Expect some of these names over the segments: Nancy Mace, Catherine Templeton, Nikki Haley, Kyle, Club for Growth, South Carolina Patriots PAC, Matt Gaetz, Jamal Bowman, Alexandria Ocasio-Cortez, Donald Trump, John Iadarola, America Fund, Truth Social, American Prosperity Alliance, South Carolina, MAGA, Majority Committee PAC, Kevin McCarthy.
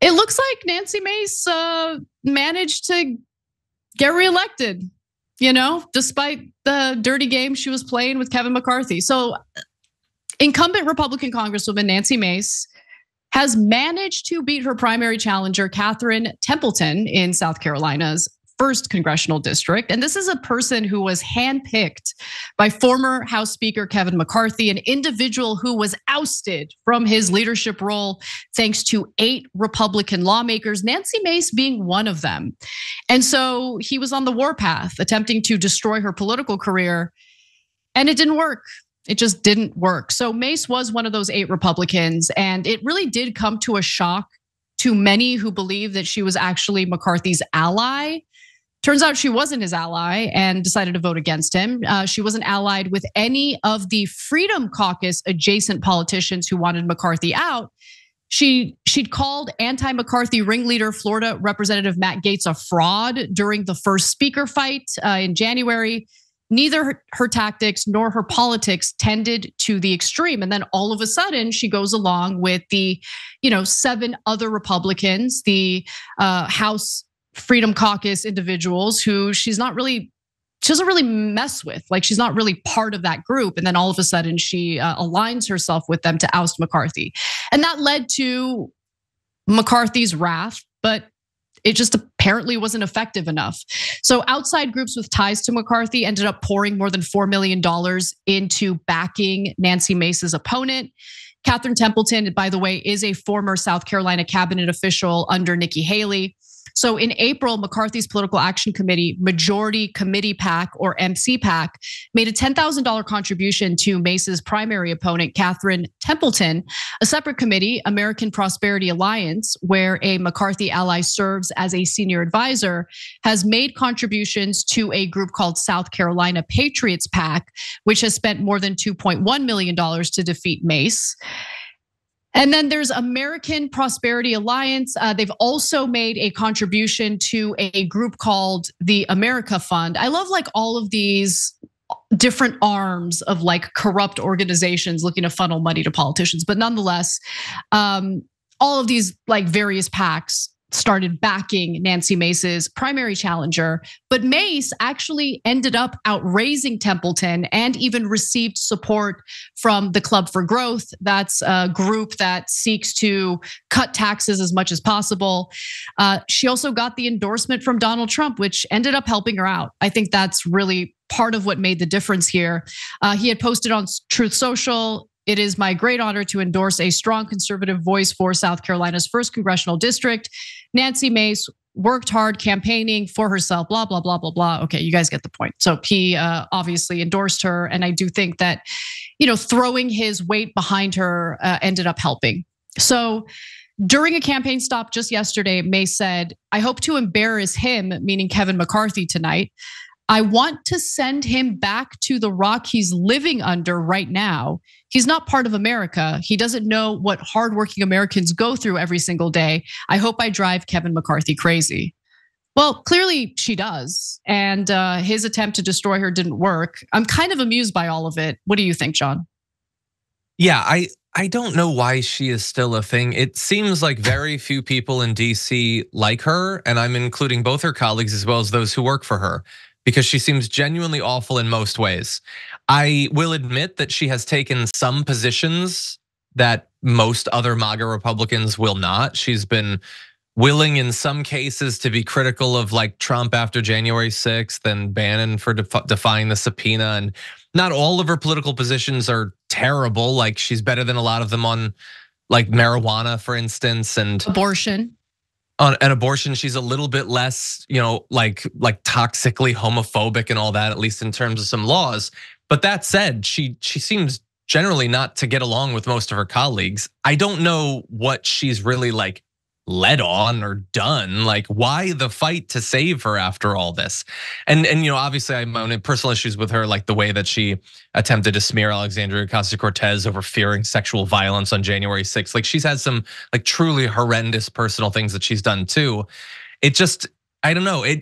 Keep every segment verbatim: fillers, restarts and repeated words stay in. It looks like Nancy Mace uh, managed to get reelected, you know, despite the dirty game she was playing with Kevin McCarthy. So incumbent Republican Congresswoman Nancy Mace has managed to beat her primary challenger, Catherine Templeton, in South Carolina's first congressional district. And this is a person who was handpicked by former House Speaker Kevin McCarthy, an individual who was ousted from his leadership role thanks to eight Republican lawmakers, Nancy Mace being one of them. And so he was on the warpath, attempting to destroy her political career, and it didn't work. It just didn't work. So Mace was one of those eight Republicans, and it really did come to a shock to many who believed that she was actually McCarthy's ally. Turns out she wasn't his ally and decided to vote against him. She wasn't allied with any of the Freedom Caucus adjacent politicians who wanted McCarthy out. She, she'd called anti-McCarthy ringleader Florida Representative Matt Gaetz a fraud during the first speaker fight in January. Neither her tactics nor her politics tended to the extreme. And then all of a sudden, she goes along with the, you know, seven other Republicans, the House Freedom Caucus individuals who she's not really, she doesn't really mess with. Like, she's not really part of that group. And then all of a sudden, she aligns herself with them to oust McCarthy. And that led to McCarthy's wrath, but it just apparently wasn't effective enough. So outside groups with ties to McCarthy ended up pouring more than four million dollars into backing Nancy Mace's opponent. Catherine Templeton, by the way, is a former South Carolina cabinet official under Nikki Haley. So in April, McCarthy's Political Action Committee, Majority Committee PAC, or M C PAC, made a ten thousand dollars contribution to Mace's primary opponent, Catherine Templeton. A separate committee, American Prosperity Alliance, where a McCarthy ally serves as a senior advisor, has made contributions to a group called South Carolina Patriots PAC, which has spent more than two point one million dollars to defeat Mace. And then there's American Prosperity Alliance. They've also made a contribution to a group called the America Fund. I love like all of these different arms of like corrupt organizations looking to funnel money to politicians. But nonetheless, um, all of these like various PACs started backing Nancy Mace's primary challenger. But Mace actually ended up outraising Templeton and even received support from the Club for Growth. That's a group that seeks to cut taxes as much as possible. She also got the endorsement from Donald Trump, which ended up helping her out. I think that's really part of what made the difference here. He had posted on Truth Social, "It is my great honor to endorse a strong conservative voice for South Carolina's first congressional district. Nancy Mace worked hard campaigning for herself, blah, blah, blah, blah, blah." Okay, you guys get the point. So he obviously endorsed her. And I do think that, you know, throwing his weight behind her ended up helping. So during a campaign stop just yesterday, Mace said, "I hope to embarrass him," meaning Kevin McCarthy, "tonight. I want to send him back to the rock he's living under right now. He's not part of America. He doesn't know what hardworking Americans go through every single day. I hope I drive Kevin McCarthy crazy." Well, clearly she does. And his attempt to destroy her didn't work. I'm kind of amused by all of it. What do you think, John? Yeah, I, I don't know why she is still a thing. It seems like very few people in D C like her. And I'm including both her colleagues as well as those who work for her, because she seems genuinely awful in most ways. I will admit that she has taken some positions that most other MAGA Republicans will not. She's been willing in some cases to be critical of like Trump after January sixth and Bannon for defying the subpoena. And not all of her political positions are terrible. Like, she's better than a lot of them on like marijuana, for instance, and abortion. On an abortion, she's a little bit less, you know, like like toxically homophobic and all that, at least in terms of some laws. But that said, she she seems generally not to get along with most of her colleagues. I don't know what she's really like led on or done. Like, why the fight to save her after all this? And and you know, obviously, I have my own personal issues with her, like the way that she attempted to smear Alexandria Ocasio-Cortez over fearing sexual violence on January sixth. Like, she's had some like truly horrendous personal things that she's done too. It just, I don't know. It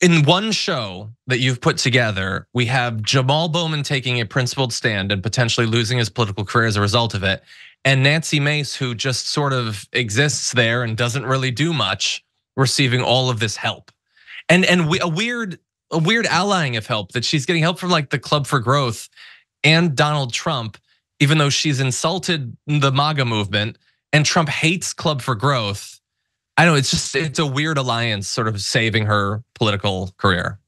in one show that you've put together, we have Jamal Bowman taking a principled stand and potentially losing his political career as a result of it. And Nancy Mace, who just sort of exists there and doesn't really do much, receiving all of this help. And and we, a weird a weird allying of help, that she's getting help from like the Club for Growth and Donald Trump, even though she's insulted the MAGA movement and Trump hates Club for Growth. I know, it's just, it's a weird alliance sort of saving her political career.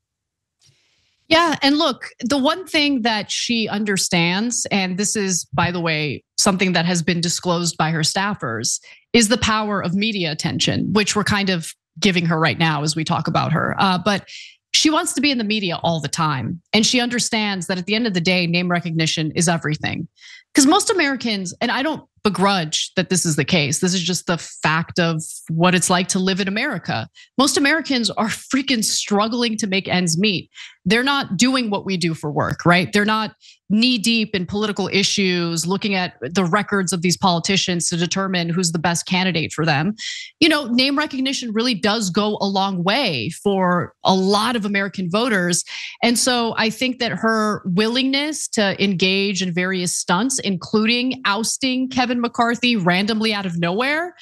Yeah, and look, the one thing that she understands, and this is, by the way, something that has been disclosed by her staffers, is the power of media attention, which we're kind of giving her right now as we talk about her. But she wants to be in the media all the time. And she understands that at the end of the day, name recognition is everything. Because most Americans, and I don't begrudge that this is the case, this is just the fact of what it's like to live in America. Most Americans are freaking struggling to make ends meet. They're not doing what we do for work, right? They're not knee deep in political issues, looking at the records of these politicians to determine who's the best candidate for them. You know, name recognition really does go a long way for a lot of American voters. And so I think that her willingness to engage in various stunts, including ousting Kevin McCarthy randomly out of nowhere,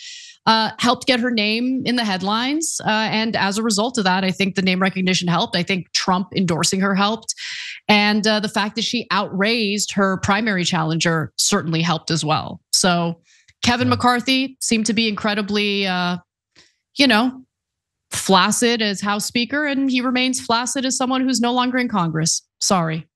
Uh, helped get her name in the headlines. Uh, and as a result of that, I think the name recognition helped. I think Trump endorsing her helped. And uh, the fact that she outraised her primary challenger certainly helped as well. So Kevin yeah. McCarthy seemed to be incredibly, uh, you know, flaccid as House Speaker, and he remains flaccid as someone who's no longer in Congress. Sorry.